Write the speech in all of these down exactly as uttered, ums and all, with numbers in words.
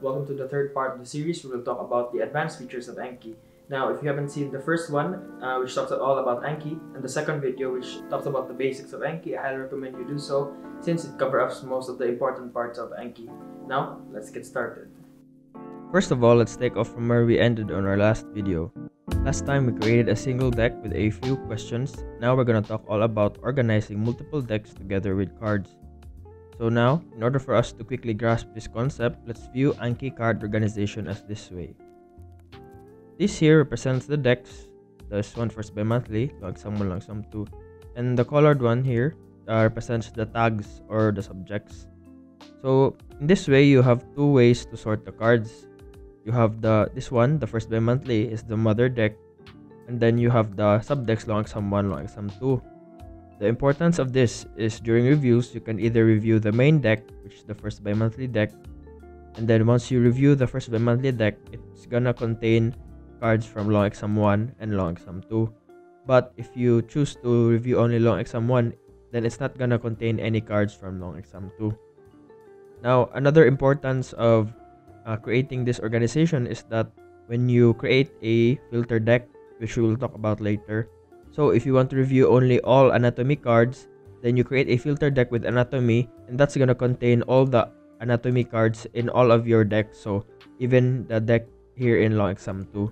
Welcome to the third part of the series where we'll talk about the advanced features of Anki. Now, if you haven't seen the first one, uh, which talks all about Anki, and the second video, which talks about the basics of Anki, I highly recommend you do so since it covers up most of the important parts of Anki. Now, let's get started. First of all, let's take off from where we ended on our last video. Last time, we created a single deck with a few questions. Now, we're gonna talk all about organizing multiple decks together with cards. So now, in order for us to quickly grasp this concept, let's view Anki card organization as this way. This here represents the decks. There's one first bi-monthly, langsam one, langsam two. And the colored one here uh, represents the tags or the subjects. So in this way, you have two ways to sort the cards. You have the this one, the first bi-monthly, is the mother deck. And then you have the subdecks, langsam one, langsam two. The importance of this is during reviews, you can either review the main deck, which is the first bi-monthly deck. And then once you review the first bi-monthly deck, it's gonna contain cards from long exam one and long exam two, but if you choose to review only long exam one, then it's not gonna contain any cards from long exam two. Now, another importance of uh, creating this organization is that when you create a filter deck, which we will talk about later, so if you want to review only all anatomy cards, then you create a filter deck with anatomy, and that's gonna contain all the anatomy cards in all of your decks, so even the deck here in long exam two.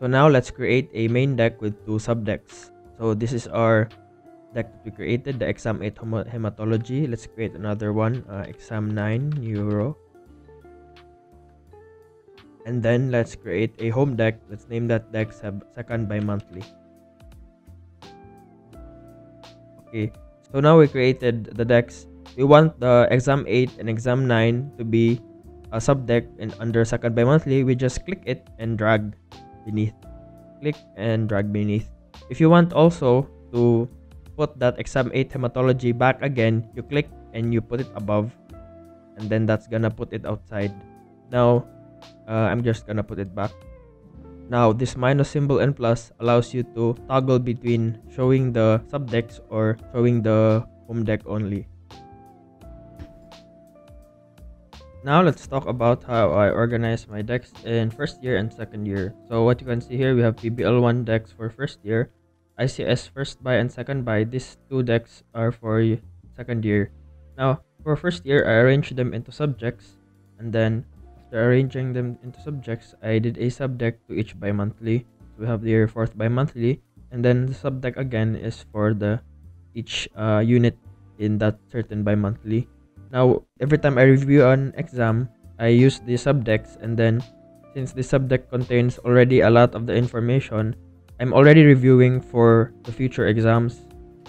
So now let's create a main deck with two subdecks. So this is our deck that we created, the Exam eight Hematology. Let's create another one, uh, Exam nine Neuro. And then let's create a home deck. Let's name that deck Second Bi-Monthly. Okay, so now we created the decks. We want the Exam eight and Exam nine to be a subdeck, and under Second Bi-Monthly, we just click it and drag beneath. Click and drag beneath. If you want also to put that Exam eight Hematology back again, you click and you put it above, and then that's gonna put it outside. Now uh, I'm just gonna put it back. Now this minus symbol and plus allows you to toggle between showing the subdecks or showing the home deck only. Now let's talk about how I organize my decks in first year and second year. So what you can see here, we have P B L one decks for first year, I C S first buy and second buy. These two decks are for second year. Now for first year, I arranged them into subjects, and then after arranging them into subjects, I did a subdeck to each bi-monthly. So we have the fourth bi-monthly, and then the subdeck again is for the each uh, unit in that certain bi-monthly. Now, every time I review an exam, I use the subdecks, and then since the subdeck contains already a lot of the information, I'm already reviewing for the future exams.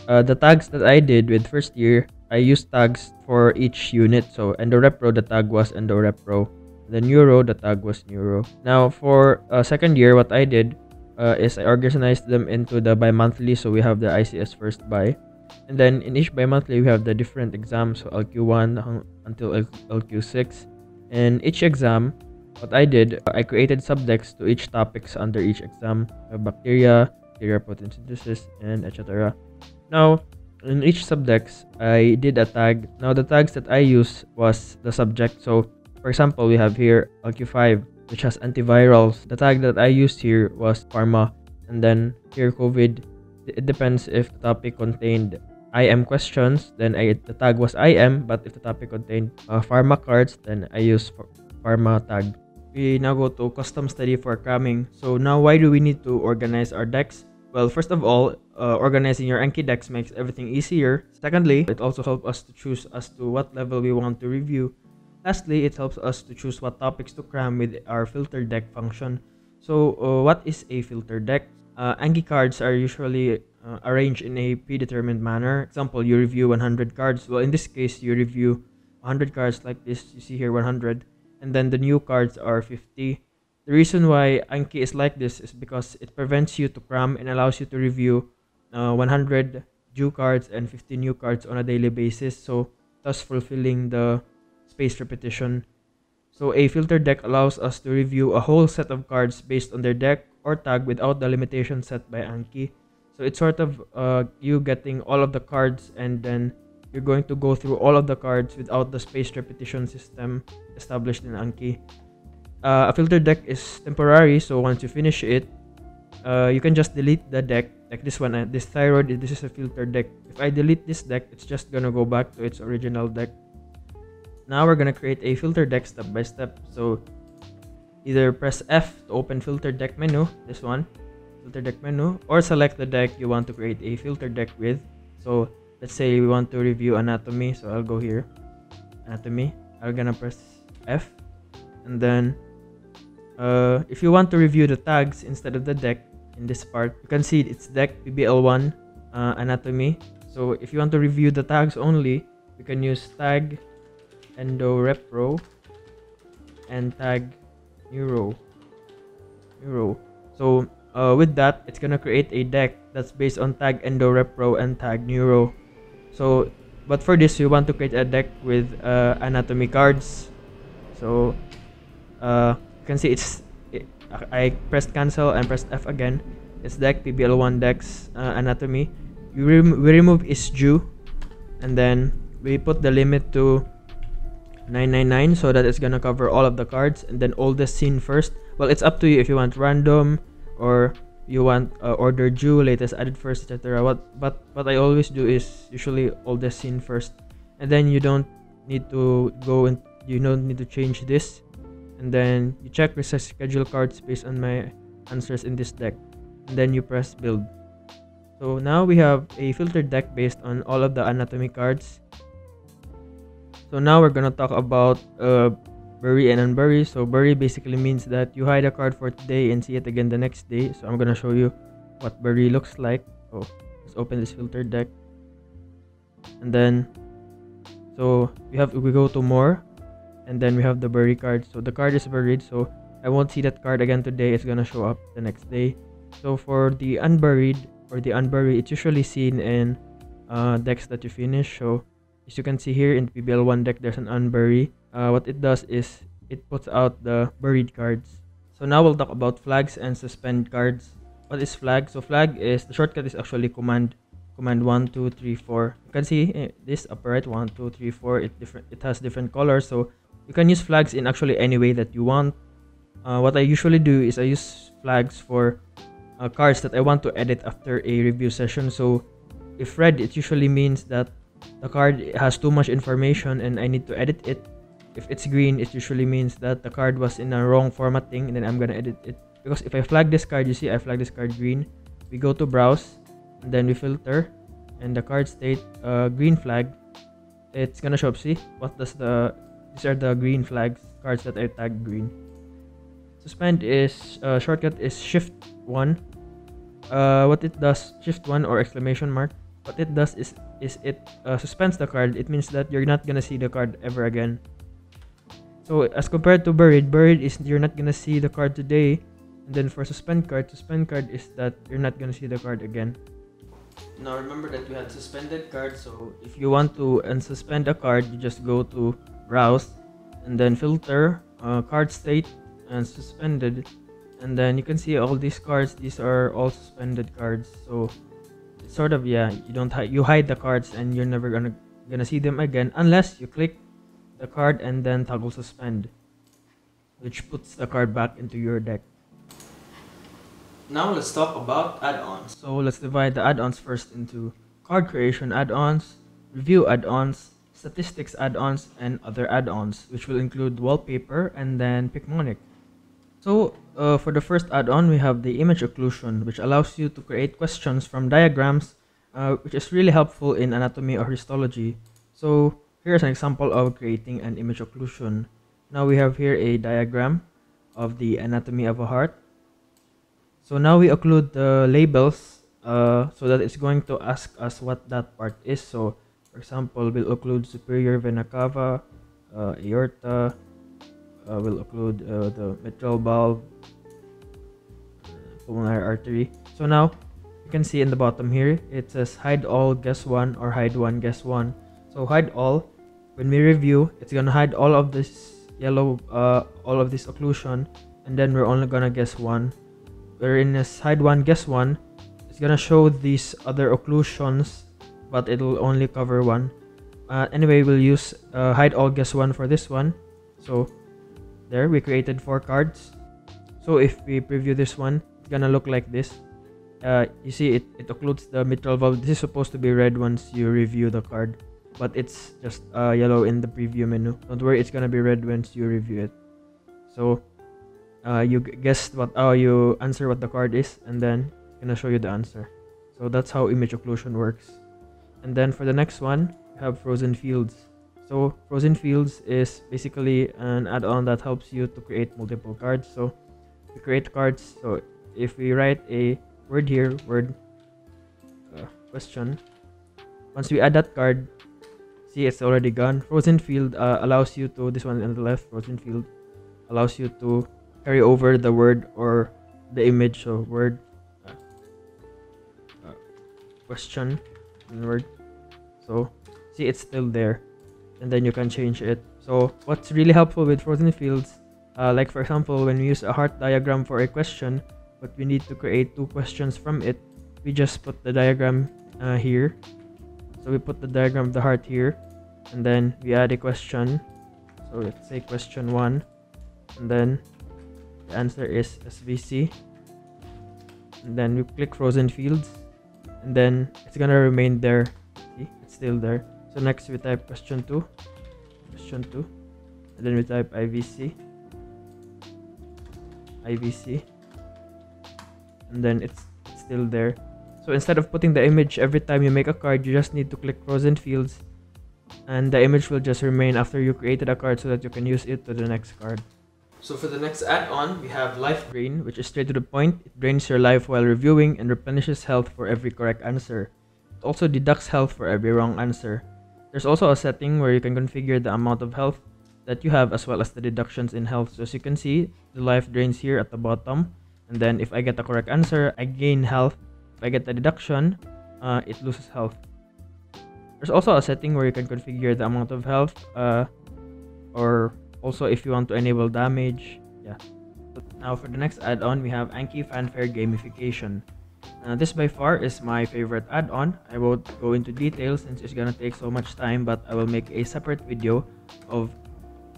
Uh, the tags that I did with first year, I used tags for each unit. So, Endo Repro, the tag was Endo Repro. The Neuro, the tag was Neuro. Now, for uh, second year, what I did uh, is I organized them into the bi-monthly. So, we have the I C S first buy. And then in each bi-monthly, we have the different exams, so L Q one until L Q six. And each exam, what I did, I created subdecks to each topics under each exam, bacteria, bacteria protein synthesis, and et cetera. Now, in each subdecks, I did a tag. Now, the tags that I used was the subject. So, for example, we have here L Q five, which has antivirals. The tag that I used here was pharma, and then here COVID. It depends if the topic contained I M questions, then I, the tag was I M, but if the topic contained uh, pharma cards, then I use pharma tag. We now go to custom study for cramming. So now why do we need to organize our decks? Well, first of all, uh, organizing your Anki decks makes everything easier. Secondly, it also helps us to choose as to what level we want to review. Lastly, it helps us to choose what topics to cram with our filter deck function. So uh, what is a filter deck? Uh, Anki cards are usually uh, arranged in a predetermined manner. For example, you review one hundred cards. Well, in this case, you review one hundred cards like this. You see here one hundred, and then the new cards are fifty. The reason why Anki is like this is because it prevents you to cram and allows you to review uh, one hundred due cards and fifty new cards on a daily basis, so thus fulfilling the space repetition. So a filter deck allows us to review a whole set of cards based on their deck or tag without the limitation set by Anki. So it's sort of uh, you getting all of the cards and then you're going to go through all of the cards without the spaced repetition system established in Anki. Uh, a filter deck is temporary, so once you finish it, uh, you can just delete the deck, like this one, uh, this thyroid, this is a filter deck. If I delete this deck, it's just gonna go back to its original deck. Now we're gonna create a filter deck step by step, so either press F to open filter deck menu, this one, filter deck menu, or select the deck you want to create a filter deck with. So let's say we want to review anatomy, so I'll go here, anatomy, I'm gonna press F, and then uh, if you want to review the tags instead of the deck in this part, you can see it's deck, P B L one, uh, anatomy. So if you want to review the tags only, you can use tag Endo Repro and tag Neuro. Neuro. So uh, with that, it's gonna create a deck that's based on tag Endo Repro and tag Neuro. So, but for this, you want to create a deck with uh, anatomy cards. So uh, you can see it's. It, I pressed cancel and pressed F again. It's deck P B L one decks uh, anatomy. We, rem we remove is due, and then we put the limit to nine nine nine so that it's gonna cover all of the cards, and then oldest seen first. Well, it's up to you if you want random or you want uh, order due, latest added first, et cetera. What but what I always do is usually oldest seen first, and then you don't need to go and you don't need to change this, and then you check recess schedule cards based on my answers in this deck, and then you press build. So now we have a filtered deck based on all of the anatomy cards. So now we're gonna talk about uh, bury and unbury. So bury basically means that you hide a card for today and see it again the next day. So I'm gonna show you what bury looks like. Oh, let's open this filtered deck, and then so we have we go to more, and then we have the bury card. So the card is buried, so I won't see that card again today. It's gonna show up the next day. So for the unburied or the unbury, it's usually seen in uh, decks that you finish. So as you can see here in the P B L one deck, there's an unbury. Uh, what it does is it puts out the buried cards. So now we'll talk about flags and suspend cards. What is flag? So flag is, the shortcut is actually command. Command one, two, three, four. You can see eh, this upper right, one, two, three, four. It, different, it has different colors. So you can use flags in actually any way that you want. Uh, what I usually do is I use flags for uh, cards that I want to edit after a review session. So if red, it usually means that the card has too much information and I need to edit it. If it's green, it usually means that the card was in a wrong formatting and then I'm gonna edit it. Because if I flag this card, you see I flag this card green. We go to browse and then we filter, and the card state uh, green flag. It's gonna show up. See what does the these are the green flags cards that I tagged green. Suspend is uh, shortcut is shift one. Uh, what it does, shift one or exclamation mark. What it does is is it uh, suspends the card. It means that you're not gonna see the card ever again. So as compared to buried, buried is you're not gonna see the card today, and then for suspend card, suspend card is that you're not gonna see the card again. Now remember that we had suspended cards, so if you want to unsuspend a card, you just go to browse and then filter, uh, card state and suspended, and then you can see all these cards. These are all suspended cards, so sort of, yeah, you don't hide, you hide the cards and you're never gonna gonna see them again unless you click the card and then toggle suspend, which puts the card back into your deck. Now let's talk about add-ons. So let's divide the add-ons first into card creation add-ons, review add-ons, statistics add-ons, and other add-ons, which will include wallpaper and then Picmonic. So uh, for the first add-on, we have the Image Occlusion, which allows you to create questions from diagrams, uh, which is really helpful in anatomy or histology. So here's an example of creating an Image Occlusion. Now we have here a diagram of the anatomy of a heart. So now we occlude the labels uh, so that it's going to ask us what that part is. So for example, we'll occlude superior vena cava, uh, aorta, Uh, we'll occlude uh, the mitral valve, pulmonary artery. So now you can see in the bottom here, it says hide all, guess one, or hide one, guess one. So hide all, when we review, it's gonna hide all of this yellow, uh, all of this occlusion, and then we're only gonna guess one. Wherein this hide one, guess one, it's gonna show these other occlusions, but it'll only cover one. Uh, anyway, we'll use uh, hide all guess one for this one. So there, we created four cards. So if we preview this one, it's gonna look like this. Uh, you see, it, it occludes the mitral valve. This is supposed to be red once you review the card, but it's just uh, yellow in the preview menu. Don't worry, it's gonna be red once you review it. So uh, you guess what, oh, you answer what the card is, and then it's gonna show you the answer. So that's how image occlusion works. And then for the next one, we have Frozen Fields. So Frozen Fields is basically an add-on that helps you to create multiple cards. So we create cards. So if we write a word here, word uh, question, once we add that card, see, it's already gone. Frozen Field uh, allows you to, this one on the left, Frozen Field allows you to carry over the word or the image. So word uh, uh, question and word. So see, it's still there, and then you can change it. So what's really helpful with Frozen Fields, uh, like for example, when we use a heart diagram for a question, but we need to create two questions from it, we just put the diagram uh, here. So we put the diagram of the heart here, and then we add a question. So let's say question one, and then the answer is S V C, and then we click Frozen Fields, and then it's gonna remain there. See, it's still there. So next we type question two, question two, and then we type I V C, I V C, and then it's, it's still there. So instead of putting the image every time you make a card, you just need to click Frozen Fields, and the image will just remain after you created a card so that you can use it to the next card. So for the next add-on, we have Life Drain, which is straight to the point. It drains your life while reviewing and replenishes health for every correct answer. It also deducts health for every wrong answer. There's also a setting where you can configure the amount of health that you have as well as the deductions in health. So as you can see, the life drains here at the bottom, and then if I get the correct answer, I gain health. If I get the deduction, uh, it loses health. There's also a setting where you can configure the amount of health, uh, or also if you want to enable damage. Yeah. So now for the next add-on, we have Anki Fanfare Gamification. Uh, this by far is my favorite add-on. I won't go into details since it's gonna take so much time, but I will make a separate video of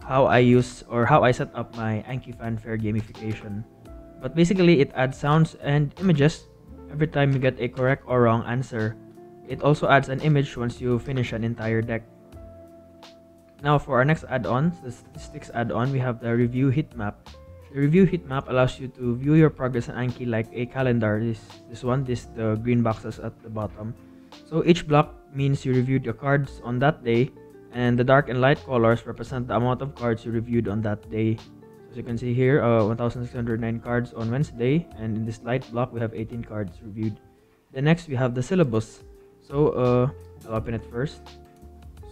how I use or how I set up my Anki Fanfare Gamification. But basically, it adds sounds and images every time you get a correct or wrong answer. It also adds an image once you finish an entire deck. Now for our next add-on, the statistics add-on, we have the Review Heat Map. The Review Heat Map allows you to view your progress in Anki like a calendar. This this one, this the green boxes at the bottom. So each block means you reviewed your cards on that day, and the dark and light colors represent the amount of cards you reviewed on that day. As you can see here, uh, one thousand six hundred nine cards on Wednesday, and in this light block we have eighteen cards reviewed. Then next we have the syllabus. So uh, I'll open it first.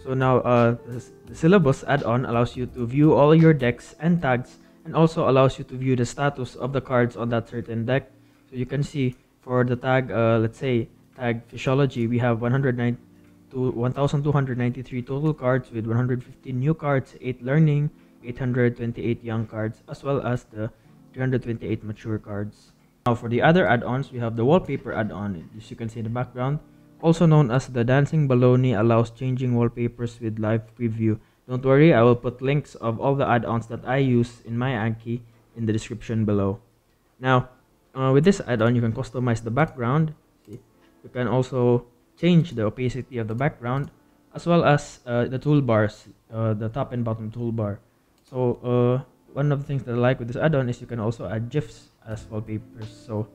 So now uh, the, the syllabus add-on allows you to view all your decks and tags, and also allows you to view the status of the cards on that certain deck. So you can see for the tag, uh, let's say tag physiology, we have one thousand two hundred ninety-three total cards with one hundred fifteen new cards, eight learning, eight hundred twenty-eight young cards, as well as the three hundred twenty-eight mature cards. Now for the other add-ons, we have the wallpaper add-on, as you can see in the background, also known as the Dancing Baloney, allows changing wallpapers with live preview. Don't worry, I will put links of all the add-ons that I use in my Anki in the description below. Now uh, with this add-on, you can customize the background. You can also change the opacity of the background, as well as uh, the toolbars, uh, the top and bottom toolbar. So uh, one of the things that I like with this add-on is you can also add GIFs as wallpapers. So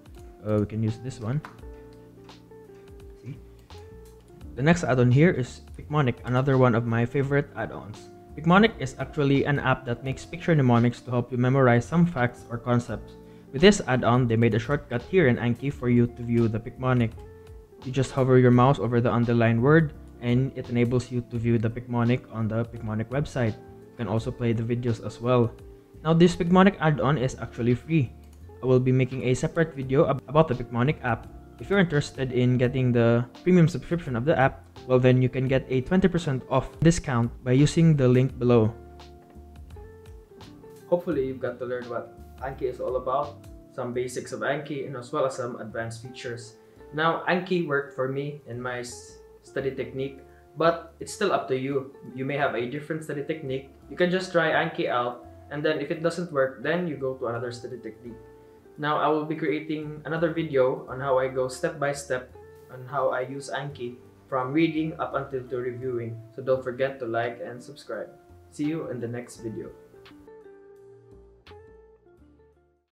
uh, we can use this one. See? The next add-on here is Picmonic, another one of my favorite add-ons. Picmonic is actually an app that makes picture mnemonics to help you memorize some facts or concepts. With this add-on, they made a shortcut here in Anki for you to view the Picmonic. You just hover your mouse over the underlined word, and it enables you to view the Picmonic on the Picmonic website. Can also play the videos as well. Now this Picmonic add-on is actually free. I will be making a separate video ab about the Picmonic app. If you're interested in getting the premium subscription of the app, well then you can get a twenty percent off discount by using the link below. Hopefully you've got to learn what Anki is all about, some basics of Anki, and as well as some advanced features. Now Anki worked for me in my study technique, But it's still up to you. You may have a different study technique. You can just try Anki out, and then if it doesn't work, then you go to another study technique. Now, I will be creating another video on how I go step by step on how I use Anki from reading up until to reviewing. So don't forget to like and subscribe. See you in the next video.